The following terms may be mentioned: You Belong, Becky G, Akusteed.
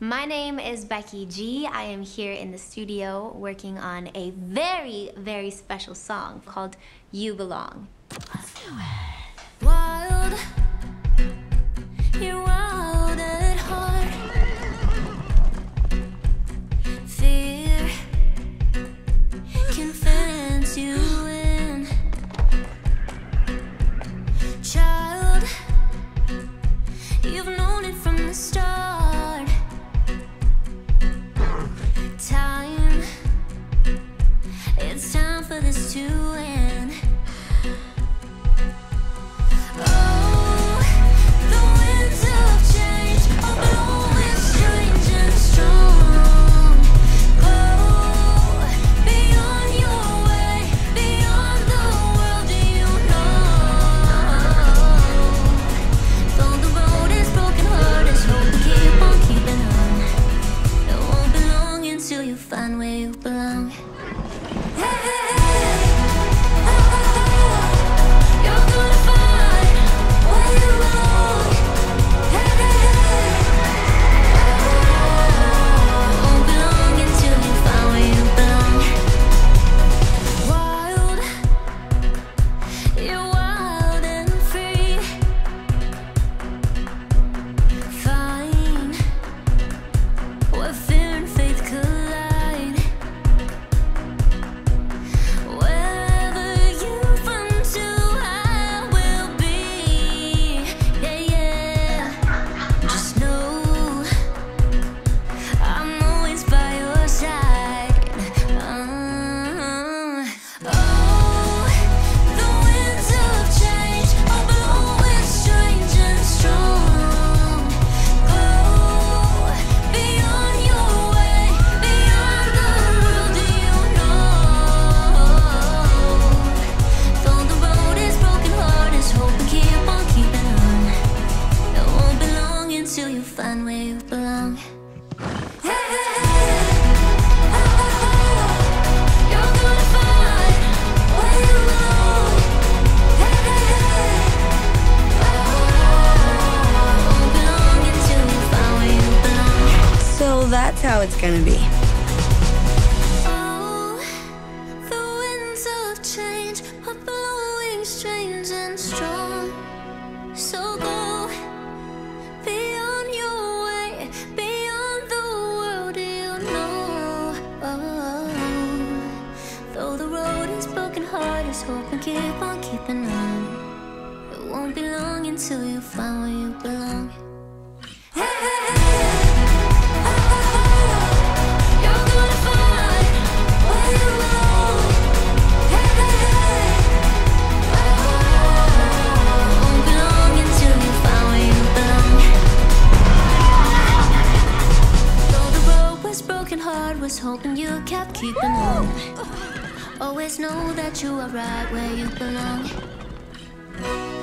My name is Becky G. I am here in the studio working on a very, very special song called You Belong. Let's do it. Wild, you're wild at heart. Fear can fence you in. Child, you've known it from the start. To end. Oh, the winds of change are blowing strange and strong. Oh, beyond your way, beyond the world you know. Though the road is broken, hard as hope to keep on keeping on. It won't be long until you find where you belong. Hey. Find where you belong. So that's how it's gonna be. Oh, the winds of change are blowing strange and strong. So go beyond. Hope and keep on keeping on. It won't be long until you find where you belong. Hey, hey, hey. Was hoping you kept keeping on. Always know that you are right where you belong.